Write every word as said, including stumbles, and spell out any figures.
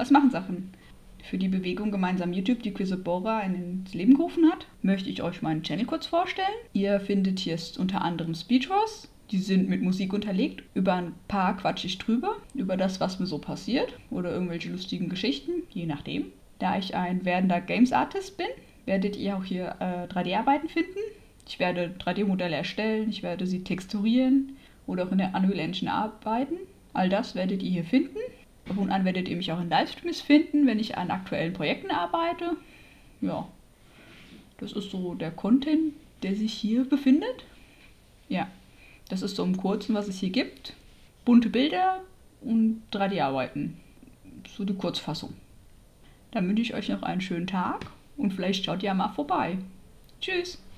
Was machen Sachen? Für die Bewegung Gemeinsam YouTube, die Chrizobora ins Leben gerufen hat, möchte ich euch meinen Channel kurz vorstellen. Ihr findet hier unter anderem Speedruns, die sind mit Musik unterlegt. Über ein paar quatsche ich drüber, über das, was mir so passiert oder irgendwelche lustigen Geschichten, je nachdem. Da ich ein werdender Games Artist bin, werdet ihr auch hier äh, drei D Arbeiten finden. Ich werde drei D Modelle erstellen, ich werde sie texturieren oder auch in der Unreal Engine arbeiten. All das werdet ihr hier finden. Ab und an werdet ihr mich auch in Livestreams finden, wenn ich an aktuellen Projekten arbeite. Ja, das ist so der Content, der sich hier befindet. Ja, das ist so im Kurzen, was es hier gibt. Bunte Bilder und drei D Arbeiten. So die Kurzfassung. Dann wünsche ich euch noch einen schönen Tag und vielleicht schaut ihr mal vorbei. Tschüss!